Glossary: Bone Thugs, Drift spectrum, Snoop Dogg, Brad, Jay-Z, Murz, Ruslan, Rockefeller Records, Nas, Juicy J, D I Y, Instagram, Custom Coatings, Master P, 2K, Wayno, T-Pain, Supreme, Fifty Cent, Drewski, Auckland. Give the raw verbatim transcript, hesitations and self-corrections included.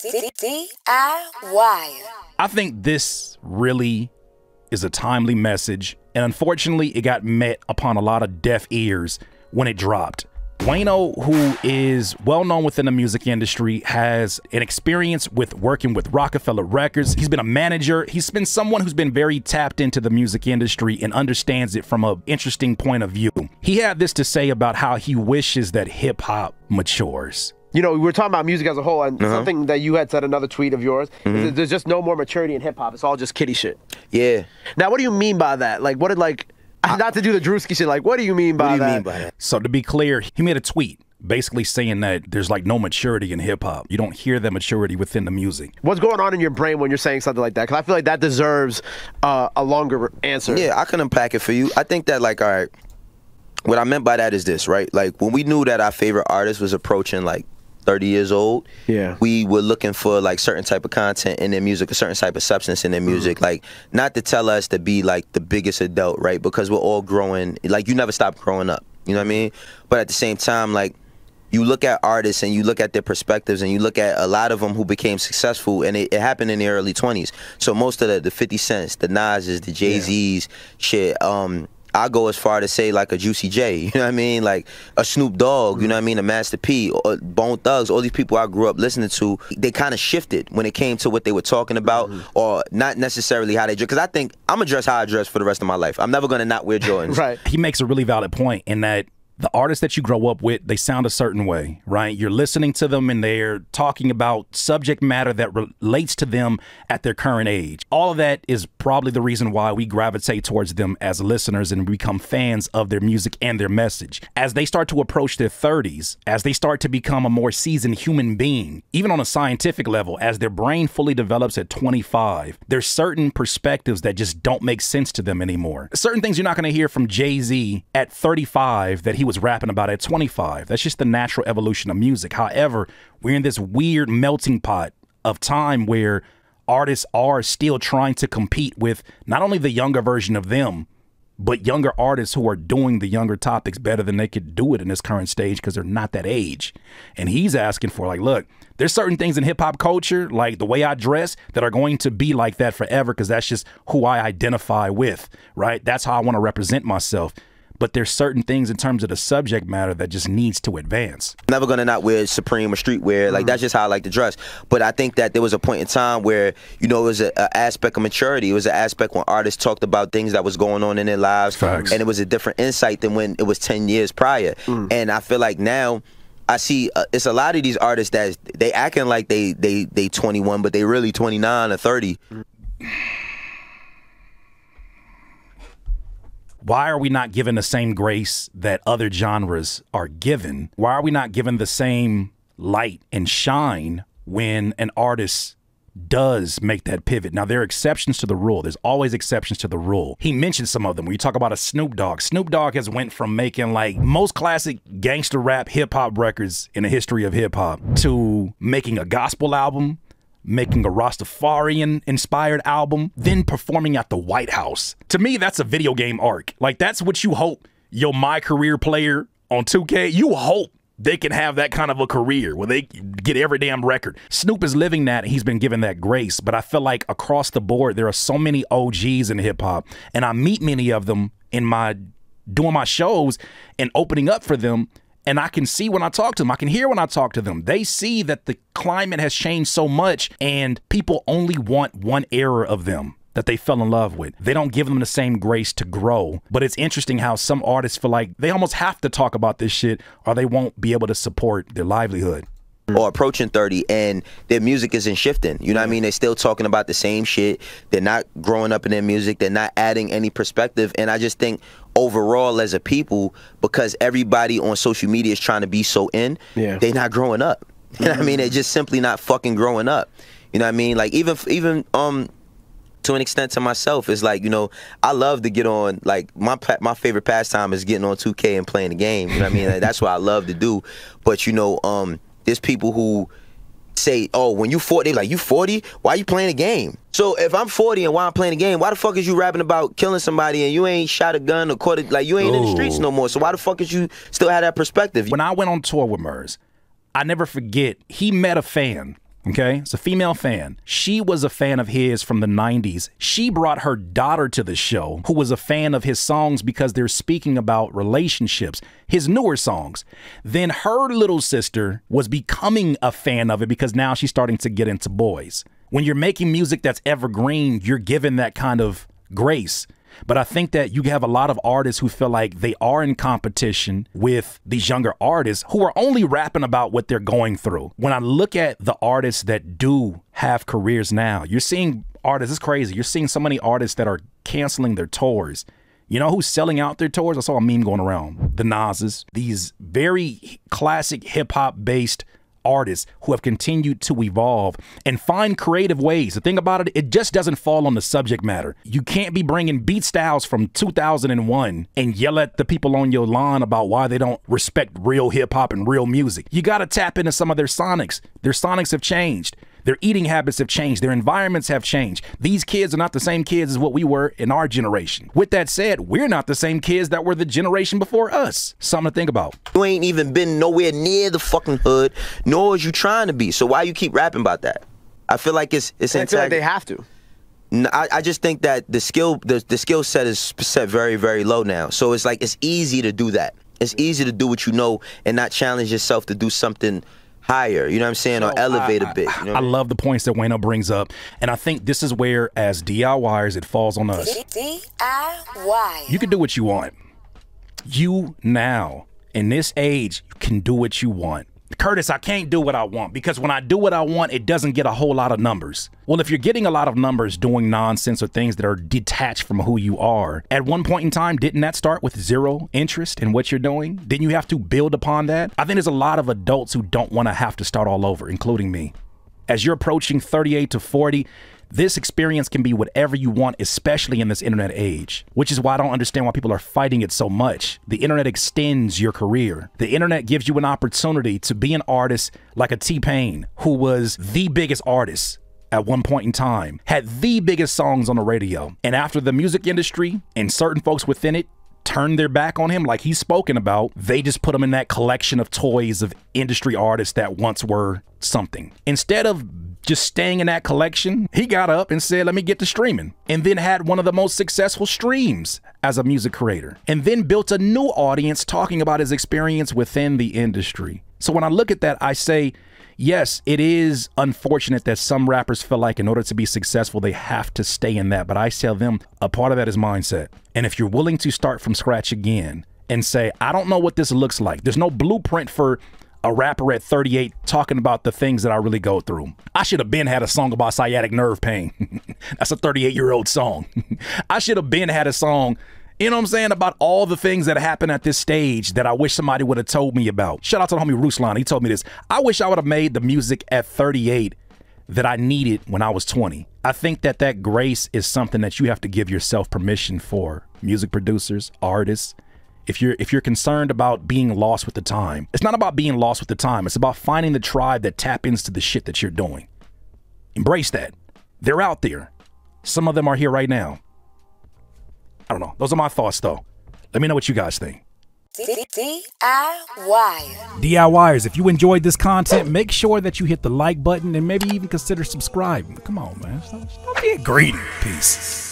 D I Y. I think this really is a timely message, and unfortunately it got met upon a lot of deaf ears when it dropped. Wayno, who is well known within the music industry, has an experience with working with Rockefeller Records. He's been a manager. He's been someone who's been very tapped into the music industry and understands it from an interesting point of view. He had this to say about how he wishes that hip hop matures. You know, we were talking about music as a whole, and uh-huh. something that you had said, another tweet of yours, mm-hmm. is that there's just no more maturity in hip-hop. It's all just kiddie shit. Yeah. Now, what do you mean by that? Like, what did, like, I, not to do the Drewski shit, like, what do you mean by what do you that? mean by that? So, to be clear, he made a tweet basically saying that there's, like, no maturity in hip-hop. You don't hear that maturity within the music. What's going on in your brain when you're saying something like that? Because I feel like that deserves uh, a longer answer. Yeah, I can unpack it for you. I think that, like, all right, what I meant by that is this, right? Like, when we knew that our favorite artist was approaching, like, thirty years old, yeah, we were looking for like certain type of content in their music, a certain type of substance in their music, mm-hmm. like not to tell us to be like the biggest adult, right? Because we're all growing, like you never stop growing up, you know what I mean? But at the same time, like you look at artists and you look at their perspectives and you look at a lot of them who became successful, and it, it happened in the early twenties. So most of the, the Fifty Cents, the Nas's, the Jay-Z's, yeah. shit, um, I go as far to say like a Juicy J, you know what I mean? Like a Snoop Dogg, you know what I mean? A Master P, or Bone Thugs, all these people I grew up listening to, they kind of shifted when it came to what they were talking about, mm-hmm. or not necessarily how they dress. Because I think I'm going to dress how I dress for the rest of my life. I'm never going to not wear Jordans. Right. He makes a really valid point in that the artists that you grow up with, they sound a certain way, right? You're listening to them and they're talking about subject matter that relates to them at their current age. All of that is probably the reason why we gravitate towards them as listeners and become fans of their music and their message. As they start to approach their thirties, as they start to become a more seasoned human being, even on a scientific level, as their brain fully develops at twenty-five, there's certain perspectives that just don't make sense to them anymore. Certain things you're not gonna hear from Jay-Z at thirty-five that he was rapping about at twenty-five. That's just the natural evolution of music. However, we're in this weird melting pot of time where artists are still trying to compete with not only the younger version of them, but younger artists who are doing the younger topics better than they could do it in this current stage because they're not that age. And he's asking for like, look, there's certain things in hip hop culture, like the way I dress, that are going to be like that forever because that's just who I identify with, right? That's how I want to represent myself. But there's certain things in terms of the subject matter that just needs to advance. Never gonna not wear Supreme or streetwear. Like, mm-hmm. that's just how I like to dress. But I think that there was a point in time where, you know, it was an aspect of maturity. It was an aspect when artists talked about things that was going on in their lives. Facts. And it was a different insight than when it was ten years prior. Mm. And I feel like now, I see uh, it's a lot of these artists that they acting like they, they, they twenty-one, but they really twenty-nine or thirty. Why are we not given the same grace that other genres are given? Why are we not given the same light and shine when an artist does make that pivot? Now, there are exceptions to the rule. There's always exceptions to the rule. He mentioned some of them. When you talk about a Snoop Dogg, Snoop Dogg has went from making like most classic gangster rap hip hop records in the history of hip hop to making a gospel album, making a Rastafarian-inspired album, then performing at the White House. To me, that's a video game arc. Like, that's what you hope. Yo, my career player on two K, you hope they can have that kind of a career where they get every damn record. Snoop is living that, and he's been given that grace, but I feel like across the board, there are so many O Gs in hip-hop, and I meet many of them in my doing my shows and opening up for them, and I can see when I talk to them, I can hear when I talk to them. They see that the climate has changed so much and people only want one era of them that they fell in love with. They don't give them the same grace to grow. But it's interesting how some artists feel like they almost have to talk about this shit or they won't be able to support their livelihood. Or approaching thirty and their music isn't shifting. You know what I mean? They're still talking about the same shit. They're not growing up in their music. They're not adding any perspective. And I just think overall as a people, because everybody on social media is trying to be so in, yeah. they're not growing up. You know what I mean? They're just simply not fucking growing up. You know what I mean? Like even, even, um, to an extent to myself, it's like, you know, I love to get on, like, my my favorite pastime is getting on two K and playing the game. You know what I mean? Like, that's what I love to do. But, you know, um, there's people who say, oh, when you forty, they like, you forty? Why you playing a game? So if I'm forty and why I'm playing a game, why the fuck is you rapping about killing somebody and you ain't shot a gun or caught it? Like, you ain't Ooh. in the streets no more. So why the fuck is you still have that perspective? When I went on tour with Murz, I never forget, he met a fan, okay? It's a female fan. She was a fan of his from the nineties. She brought her daughter to the show, who was a fan of his songs because they're speaking about relationships, his newer songs. Then her little sister was becoming a fan of it because now she's starting to get into boys. When you're making music that's evergreen, you're given that kind of grace. But I think that you have a lot of artists who feel like they are in competition with these younger artists who are only rapping about what they're going through. When I look at the artists that do have careers now, you're seeing artists, it's crazy. You're seeing so many artists that are canceling their tours. You know who's selling out their tours? I saw a meme going around. The Nas's, these very classic hip hop based artists who have continued to evolve and find creative ways. The thing about it, it just doesn't fall on the subject matter. You can't be bringing beat styles from two thousand one and yell at the people on your lawn about why they don't respect real hip hop and real music. You got to tap into some of their sonics. Their sonics have changed. Their eating habits have changed. Their environments have changed. These kids are not the same kids as what we were in our generation. With that said, we're not the same kids that were the generation before us. Something to think about. You ain't even been nowhere near the fucking hood, nor is you trying to be. So why you keep rapping about that? I feel like it's it's. I feel like they have to. No, I, I just think that the skill the, the skill set is set very very low now. So it's like it's easy to do that. It's easy to do what you know and not challenge yourself to do something higher, you know what I'm saying, or oh, elevate I, a bit. You know I, I love the points that Wayno brings up, and I think this is where, as D I Yers, it falls on us. D I Y. You can do what you want. You now, in this age, you can do what you want. Curtis, I can't do what I want because when I do what I want, it doesn't get a whole lot of numbers. Well, if you're getting a lot of numbers doing nonsense or things that are detached from who you are, at one point in time, didn't that start with zero interest in what you're doing? Didn't you have to build upon that? I think there's a lot of adults who don't want to have to start all over, including me. As you're approaching thirty-eight to forty, this experience can be whatever you want, especially in this internet age, which is why I don't understand why people are fighting it so much. The internet extends your career. The internet gives you an opportunity to be an artist like a T-Pain, who was the biggest artist at one point in time, had the biggest songs on the radio. And after the music industry and certain folks within it turned their back on him, like he's spoken about, they just put him in that collection of toys of industry artists that once were something. Instead of just staying in that collection, he got up and said, let me get to streaming, and then had one of the most successful streams as a music creator, and then built a new audience talking about his experience within the industry. So when I look at that, I say, yes, it is unfortunate that some rappers feel like in order to be successful, they have to stay in that. But I tell them a part of that is mindset. And if you're willing to start from scratch again and say, I don't know what this looks like. There's no blueprint for a rapper at thirty-eight talking about the things that I really go through. I should have been had a song about sciatic nerve pain. That's a thirty-eight year old song. I should have been had a song, you know what I'm saying, about all the things that happen at this stage that I wish somebody would have told me about. Shout out to the homie Ruslan. He told me this. I wish I would have made the music at thirty-eight that I needed when I was twenty. I think that that grace is something that you have to give yourself permission for, music producers, artists. If you're if you're concerned about being lost with the time, it's not about being lost with the time. It's about finding the tribe that tap into the shit that you're doing. Embrace that. They're out there. Some of them are here right now. I don't know. Those are my thoughts, though. Let me know what you guys think. D I Y. D I Yers, if you enjoyed this content, make sure that you hit the like button and maybe even consider subscribing. Come on, man. Stop, stop being greedy. Peace.